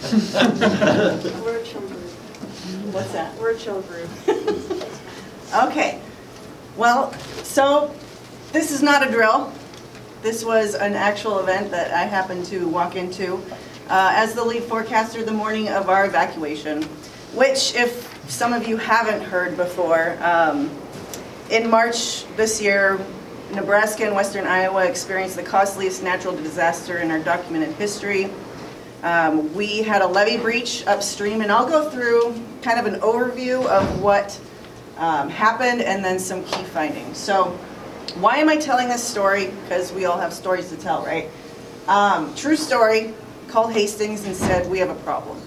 We're a chill group. What's that? We're a chill group. Okay. Well, so this is not a drill. This was an actual event that I happened to walk into as the lead forecaster the morning of our evacuation, which, if some of you haven't heard before, in March this year, Nebraska and western Iowa experienced the costliest natural disaster in our documented history. We had a levee breach upstream, and I'll go through kind of an overview of what happened and then some key findings. So why am I telling this story? Because we all have stories to tell, right? True story, called Hastings and said, we have a problem.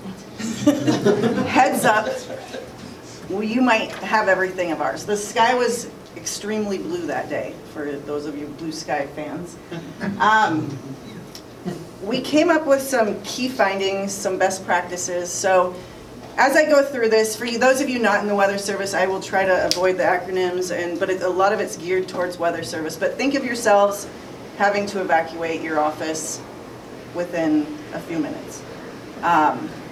Heads up. Well, you might have everything of ours. The sky was extremely blue that day, for those of you blue sky fans. We came up with some key findings, some best practices. So as I go through this, for you, those of you not in the Weather Service, I will try to avoid the acronyms, but a lot of it's geared towards Weather Service. But think of yourselves having to evacuate your office within a few minutes.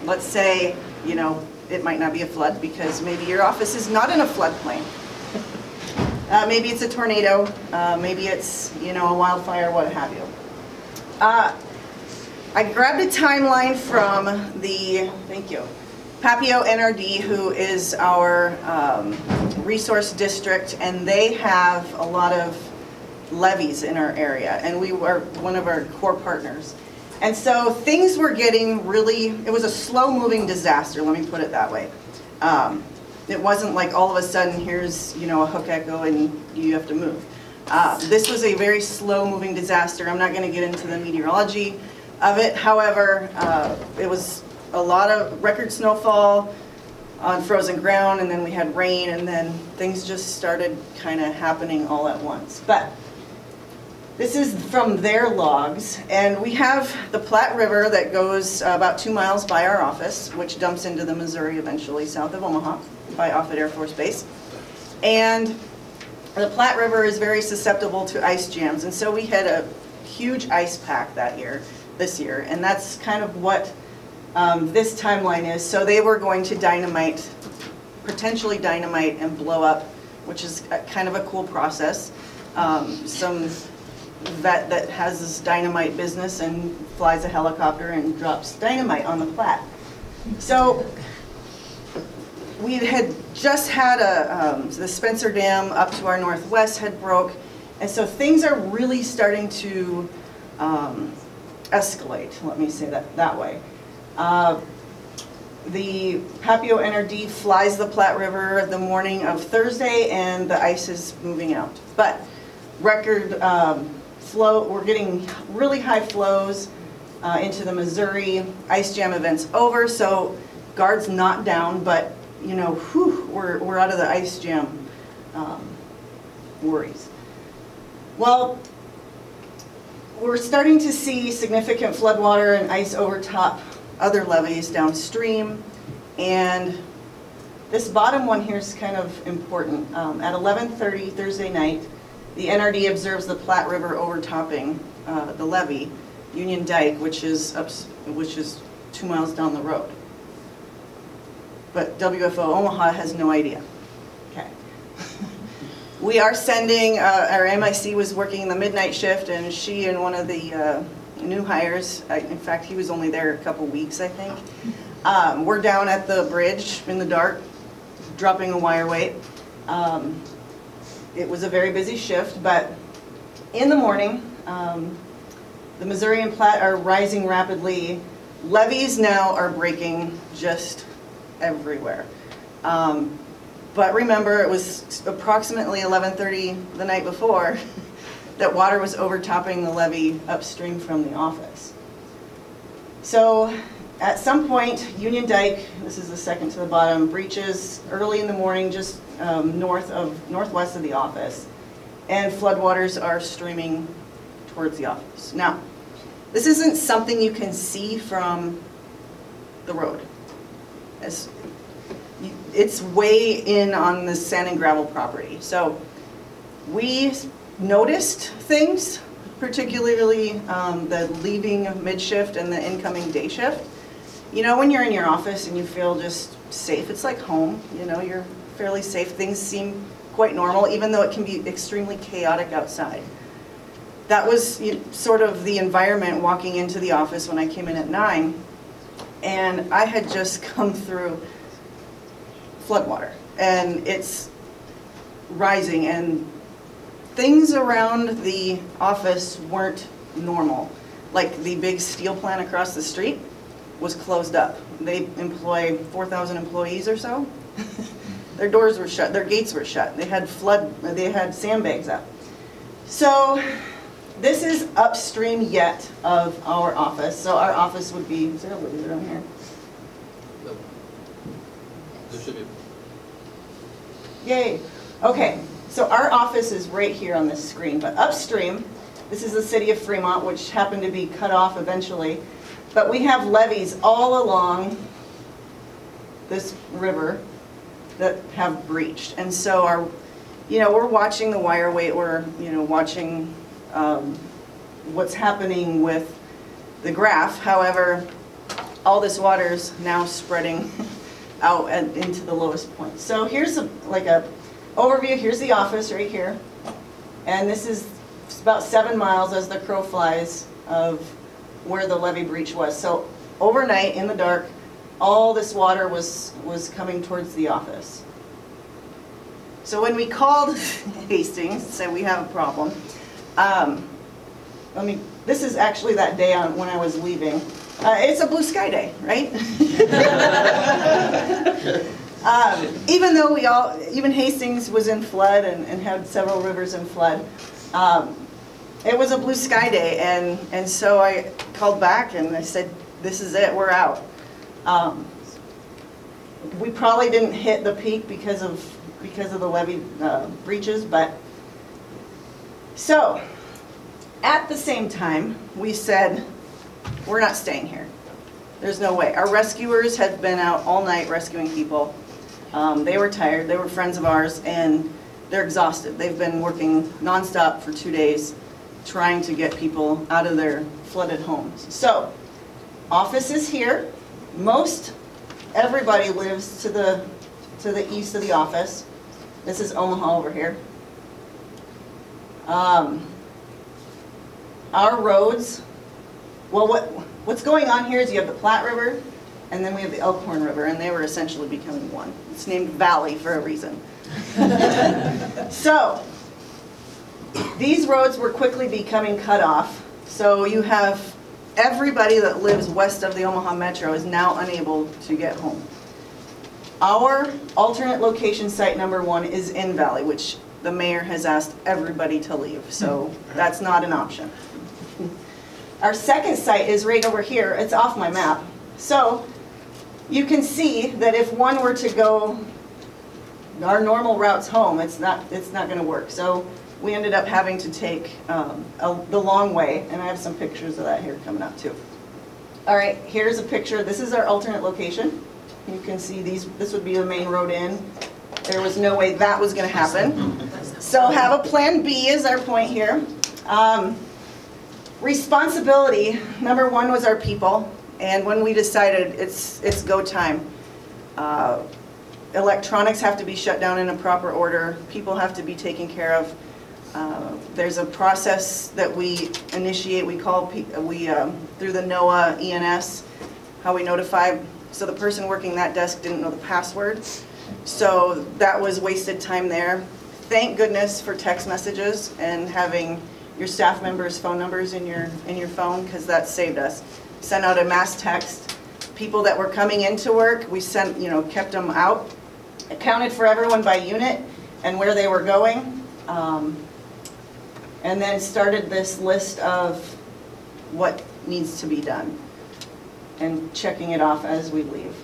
Let's say, you know, it might not be a flood because maybe your office is not in a floodplain. Maybe it's a tornado. Maybe it's, you know, a wildfire, what have you. I grabbed a timeline from the, thank you, Papio NRD, who is our resource district, and they have a lot of levees in our area, and we were one of our core partners. And so things were getting really, it was a slow-moving disaster, let me put it that way. It wasn't like all of a sudden, here's, you know, a hook echo and you have to move. This was a very slow-moving disaster. I'm not going to get into the meteorology of it. However, it was a lot of record snowfall on frozen ground, and then we had rain, and then things just started kind of happening all at once. But this is from their logs, and we have the Platte River that goes about 2 miles by our office, which dumps into the Missouri eventually south of Omaha by Offutt Air Force Base. And the Platte River is very susceptible to ice jams, and so we had a huge ice pack that year, this year, and that's kind of what this timeline is. So they were going to dynamite, potentially dynamite and blow up, which is kind of a cool process. Some vet that has this dynamite business and flies a helicopter and drops dynamite on the Platte. So we had just had a, the Spencer Dam up to our northwest had broke, and so things are really starting to escalate, let me say that that way. The Papio NRD flies the Platte River the morning of Thursday, and the ice is moving out. But record flow, we're getting really high flows into the Missouri. Ice jam event's over, so guard's not down, but you know, whew, we're out of the ice jam worries. Well, we're starting to see significant floodwater and ice overtop other levees downstream, and this bottom one here is kind of important. At 11:30 Thursday night, the NRD observes the Platte River overtopping the levee, Union Dike, which is 2 miles down the road. But WFO Omaha has no idea. Okay. We are sending, our MIC was working the midnight shift, and she and one of the new hires, in fact, he was only there a couple weeks, I think, we're down at the bridge in the dark, dropping a wire weight. It was a very busy shift, but in the morning, the Missouri and Platte are rising rapidly. Levees now are breaking just everywhere. But remember, it was approximately 11:30 the night before that water was overtopping the levee upstream from the office. So at some point, Union Dike, this is the second to the bottom, breaches early in the morning, just northwest of the office, and floodwaters are streaming towards the office. Now, this isn't something you can see from the road. It's way in on the sand and gravel property. So we noticed things, particularly the leaving mid-shift and the incoming day shift, You know, when you're in your office and you feel just safe, it's like home, you know, you're fairly safe. Things seem quite normal, even though it can be extremely chaotic outside. That was sort of the environment walking into the office when I came in at 9, and I had just come through floodwater, and it's rising, and things around the office weren't normal. Like the big steel plant across the street was closed up. They employ 4,000 employees or so. Their doors were shut, their gates were shut. They had sandbags up. So this is upstream yet of our office. So our office would be, is there a laser on here? No. There should be. Yay. Okay, so our office is right here on this screen, but upstream, this is the city of Fremont, which happened to be cut off eventually. But we have levees all along this river that have breached, and so our, you know, we're watching the wire weight. We're, you know, watching what's happening with the graph. However, all this water's now spreading out and into the lowest point. So here's a, like a overview. Here's the office right here, and this is about 7 miles as the crow flies of where the levee breach was. So overnight in the dark, all this water was coming towards the office. So when we called Hastings and said we have a problem, this is actually that day on when I was leaving. It's a blue sky day, right? Even though even Hastings was in flood and had several rivers in flood, it was a blue sky day, and so I called back and I said, this is it, we're out. We probably didn't hit the peak because of the levee breaches, but so at the same time we said, we're not staying here. There's no way. Our rescuers had been out all night rescuing people. They were tired, they were friends of ours, and they're exhausted. They've been working nonstop for 2 days trying to get people out of their flooded homes. So, office is here. Most everybody lives to the east of the office. This is Omaha over here. Our roads, well, what's going on here is you have the Platte River, and then we have the Elkhorn River, and they were essentially becoming one. It's named Valley for a reason. So, these roads were quickly becoming cut off, so you have everybody that lives west of the Omaha Metro is now unable to get home. Our alternate location site number 1 is in Valley, which the mayor has asked everybody to leave, so that's not an option. Our second site is right over here. It's off my map. So you can see that if one were to go our normal routes home, it's not going to work. So we ended up having to take the long way, and I have some pictures of that here coming up too. All right, here's a picture. This is our alternate location. You can see these. This would be the main road in. There was no way that was going to happen. So have a plan B is our point here. Responsibility, number 1 was our people, and when we decided it's go time. Electronics have to be shut down in a proper order. People have to be taken care of. There's a process that we initiate. We call through the NOAA ENS, how we notify. So the person working that desk didn't know the password, so that was wasted time there. Thank goodness for text messages and having your staff members' phone numbers in your phone, because that saved us. Sent out a mass text. People that were coming into work, we sent, kept them out. Accounted for everyone by unit and where they were going, and then started this list of what needs to be done and checking it off as we leave.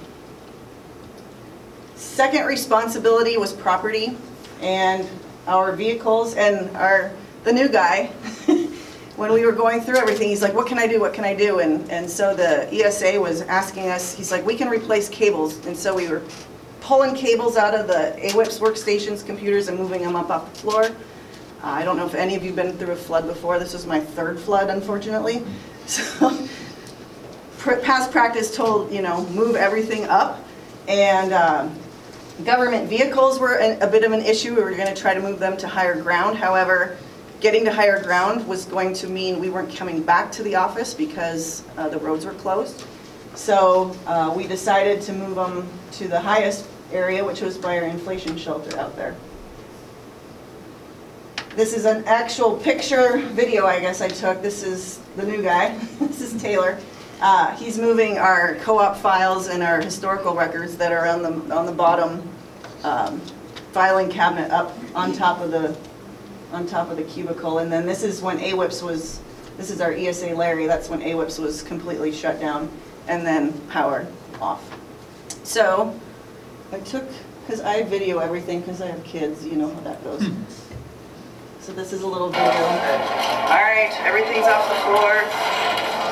Second responsibility was property and our vehicles, and the new guy, when we were going through everything, he's like, what can I do, what can I do? And so the ESA was asking us, he's like, we can replace cables. And so we were pulling cables out of the AWIPS workstations, computers, and moving them up off the floor. I don't know if any of you have been through a flood before. This was my 3rd flood, unfortunately. So past practice told, you know, move everything up, and government vehicles were a bit of an issue. We were going to try to move them to higher ground. However, getting to higher ground was going to mean we weren't coming back to the office because the roads were closed. So we decided to move them to the highest area, which was by our inflation shelter out there. This is an actual picture, video I guess I took. This is the new guy. This is Taylor. He's moving our co-op files and our historical records that are on the bottom filing cabinet up on top of the cubicle. And then this is when AWIPS was, this is our ESA Larry, that's when AWIPS was completely shut down and then powered off. So I took, because I video everything because I have kids, you know how that goes. So this is a little video. All right, everything's off the floor.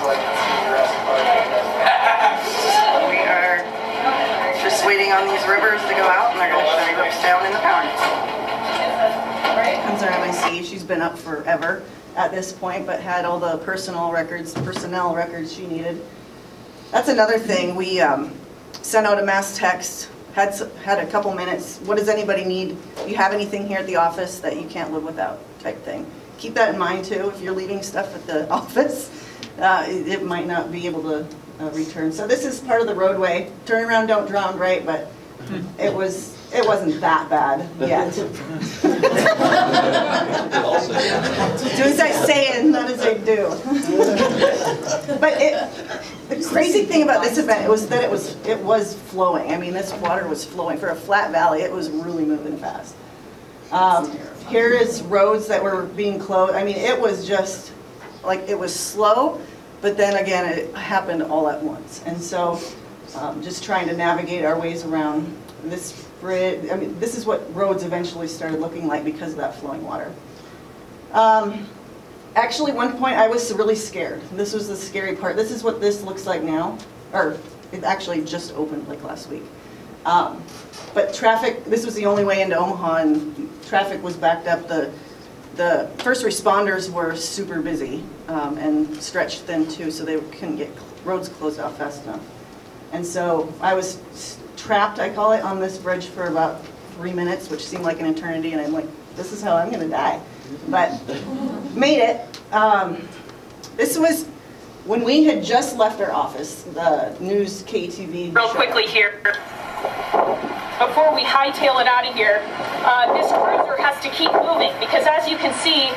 We are just waiting on these rivers to go out, and they're going to show you what's down in the power. Comes our MIC. She's been up forever at this point, but had all the personnel records she needed. That's another thing. We sent out a mass text, had a couple minutes. What does anybody need? Do you have anything here at the office that you can't live without, type thing. Keep that in mind too. If you're leaving stuff at the office, it might not be able to return. So this is part of the roadway. Turn around, don't drown, right? But it was. It wasn't that bad yet. Do as I say and not as I do. But the crazy thing about this event was that it was flowing. I mean, this water was flowing. For a flat valley, it was really moving fast. Here is roads that were being closed. I mean, it was just like it was slow, but then again, it happened all at once. And so, just trying to navigate our ways around this. I mean, this is what roads eventually started looking like because of that flowing water. Actually, one point I was really scared. This was the scary part. This is what this looks like now, or it actually just opened like last week. But traffic, this was the only way into Omaha, and traffic was backed up. The first responders were super busy and stretched thin too, so they couldn't get roads closed off fast enough. And so I was trapped, I call it, on this bridge for about 3 minutes, which seemed like an eternity, and I'm like, this is how I'm going to die. But made it. This was when we had just left our office, the news KTV. Real quickly here, before we hightail it out of here, this cruiser has to keep moving because, as you can see,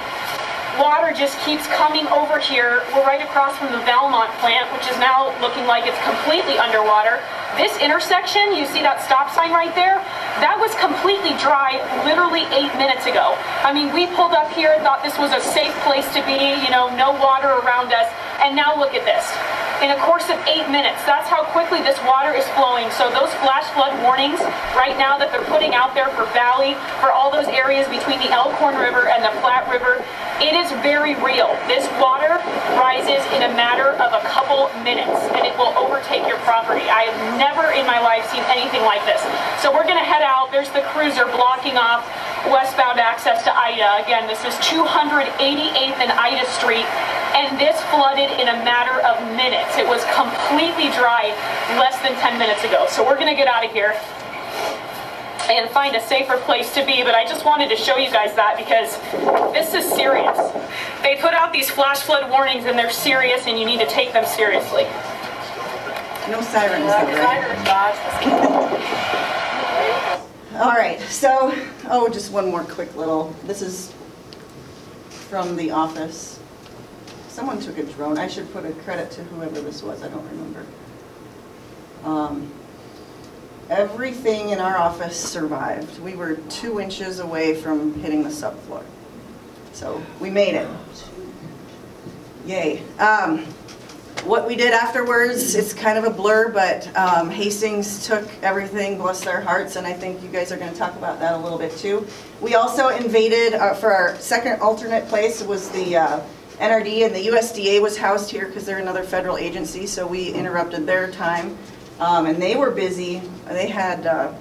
water just keeps coming over here. We're right across from the Valmont plant, which is now looking like it's completely underwater. This intersection, you see that stop sign right there? That was completely dry literally 8 minutes ago. I mean, we pulled up here and thought this was a safe place to be, you know, no water around us, and now look at this. In a course of 8 minutes, that's how quickly this water is flowing. So those flash flood warnings right now that they're putting out there for Valley, for all those areas between the Elkhorn River and the Platte River, it is very real. This water rises in a matter of a couple minutes, and it will overtake your property. I have never in my life seen anything like this. So we're going to head out. There's the cruiser blocking off westbound access to Ida. Again, this is 288th and Ida Street, and this flooded in a matter of minutes. It was completely dry less than 10 minutes ago. So we're going to get out of here and find a safer place to be, but I just wanted to show you guys that because this is serious. They put out these flash flood warnings and they're serious, and you need to take them seriously. No sirens. All right, so, oh, just one more quick little, this is from the office. Someone took a drone. I should put a credit to whoever this was, I don't remember. Everything in our office survived. We were 2 inches away from hitting the subfloor. So we made it. Yay. What we did afterwards, it's kind of a blur, but Hastings took everything, bless their hearts, and I think you guys are going to talk about that a little bit too. We also invaded, for our second alternate place was the NRD, and the USDA was housed here because they're another federal agency, so we interrupted their time. And they were busy. They had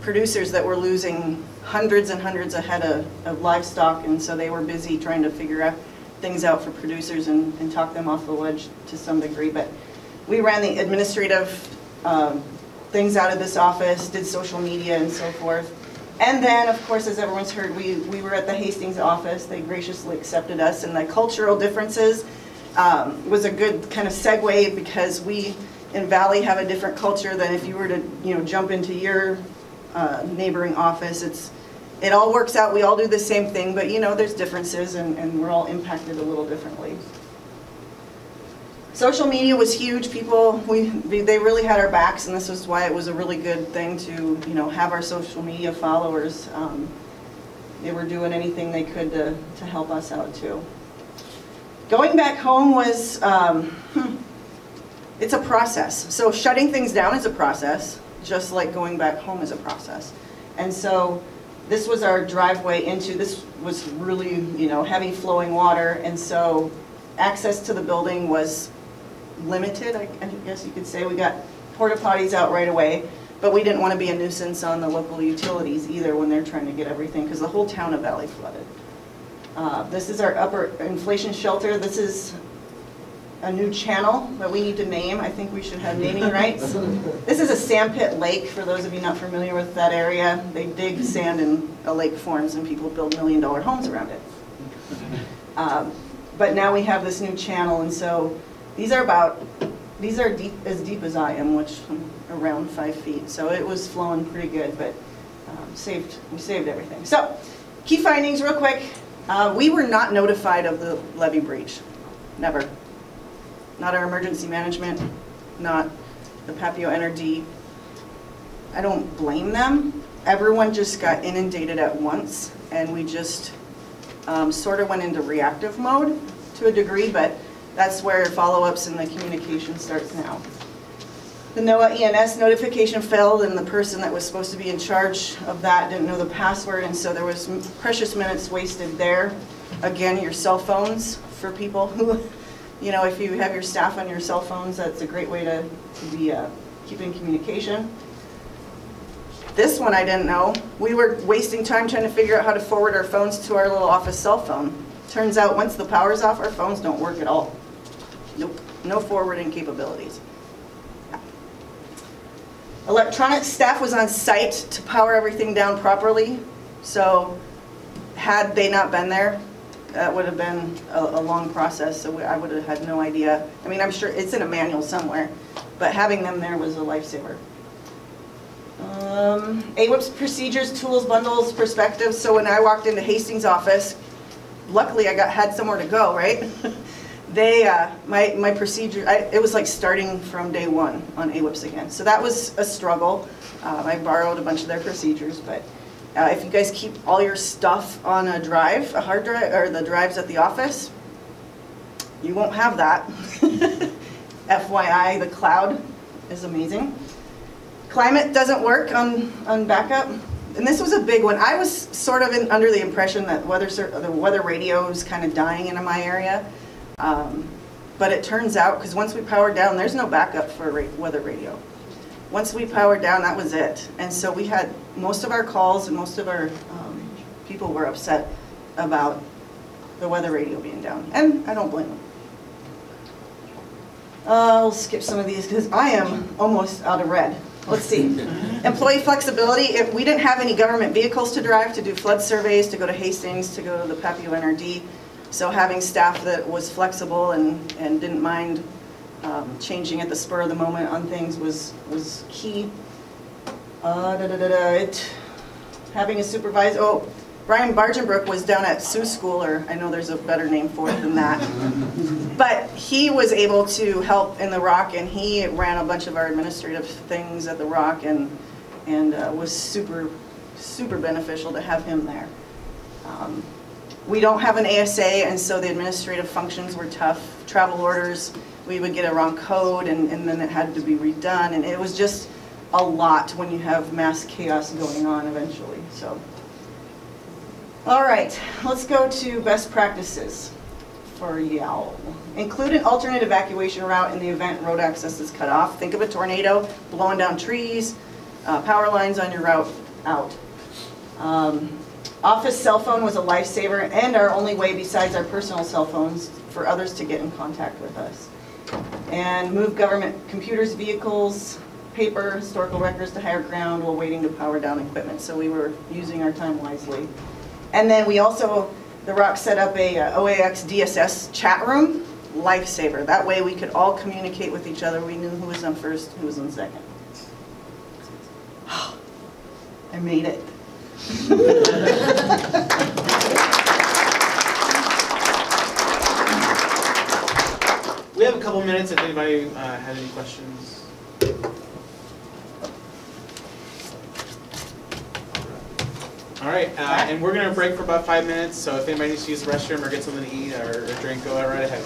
producers that were losing hundreds and hundreds of head of livestock, and so they were busy trying to figure out things out for producers and talk them off the ledge to some degree. But We ran the administrative things out of this office, did social media and so forth. And then, of course, as everyone's heard, we were at the Hastings office. They graciously accepted us, and the cultural differences was a good kind of segue, because we in Valley have a different culture than if you were to, you know, jump into your neighboring office. It all works out. We all do the same thing, but, you know, there's differences, and we're all impacted a little differently. Social media was huge. People, they really had our backs, and this is why it was a really good thing to, you know, have our social media followers. They were doing anything they could to help us out too. Going back home was, it's a process. So shutting things down is a process, just like going back home is a process. And so this was our driveway into, this was really, you know, heavy flowing water, and so access to the building was limited, I guess you could say. We got porta potties out right away, but we didn't want to be a nuisance on the local utilities either when they're trying to get everything, because the whole town of Valley flooded. This is our upper inflation shelter. This is a new channel that we need to name. I think we should have naming rights. This is a sandpit lake, for those of you not familiar with that area. They dig sand and a lake forms, and people build $1 million homes around it. But now we have this new channel, and so these are deep as I am, which I'm around 5 feet. So it was flowing pretty good, but we saved everything. So key findings real quick. We were not notified of the levee breach, never. Not our emergency management, not the Papio NRD. I don't blame them. Everyone just got inundated at once, and we just sort of went into reactive mode to a degree, but that's where follow-ups and the communication starts now. The NOAA ENS notification failed, and the person that was supposed to be in charge of that didn't know the password, and so there was precious minutes wasted there. Again, your cell phones for people who, you know, if you have your staff on your cell phones, that's a great way to be keeping communication. This one I didn't know. We were wasting time trying to figure out how to forward our phones to our little office cell phone. Turns out once the power's off, our phones don't work at all. Nope, no forwarding capabilities. Electronic staff was on site to power everything down properly. So had they not been there, that would have been a long process. So I would have had no idea. I mean, I'm sure it's in a manual somewhere, but having them there was a lifesaver. AWIPS procedures, tools, bundles, perspectives. So when I walked into Hastings' office, luckily I had somewhere to go, right? They, my procedure, it was like starting from day one on AWIPS again. So that was a struggle. I borrowed a bunch of their procedures, but if you guys keep all your stuff on a drive, a hard drive, or the drives at the office, you won't have that. FYI, the cloud is amazing. Climate doesn't work on backup, and this was a big one. I was sort of under the impression that the weather radio was kind of dying in my area, but it turns out, because once we powered down, there's no backup for weather radio. Once we powered down, that was it, and so we had most of our calls, and most of our people were upset about the weather radio being down, and I don't blame them. I'll skip some of these because I am almost out of red. Let's see. Employee flexibility. If we didn't have any government vehicles to drive, to do flood surveys, to go to Hastings, to go to the Papio NRD, so having staff that was flexible and didn't mind changing at the spur of the moment on things was key. Having a supervisor. Oh, Brian Bargenbrook was down at Sioux School, or I know there's a better name for it than that. But he was able to help in the ROC, and he ran a bunch of our administrative things at the ROC, and was super beneficial to have him there. We don't have an ASA, and so the administrative functions were tough. Travel orders, we would get a wrong code, and then it had to be redone, and it was just a lot when you have mass chaos going on eventually. So. All right, let's go to best practices for Yale. Include an alternate evacuation route in the event road access is cut off. Think of a tornado, blowing down trees, power lines on your route out. Office cell phone was a lifesaver and our only way besides our personal cell phones for others to get in contact with us. and move government computers, vehicles, paper, historical records to higher ground while waiting to power down equipment. So we were using our time wisely. And then we also, the ROC set up a OAX DSS chat room, lifesaver. That way we could all communicate with each other. We knew who was on first, who was on second. I made it. We have a couple minutes if anybody had any questions. All right, and we're going to break for about 5 minutes, so if anybody needs to use the restroom or get something to eat or drink, go right ahead.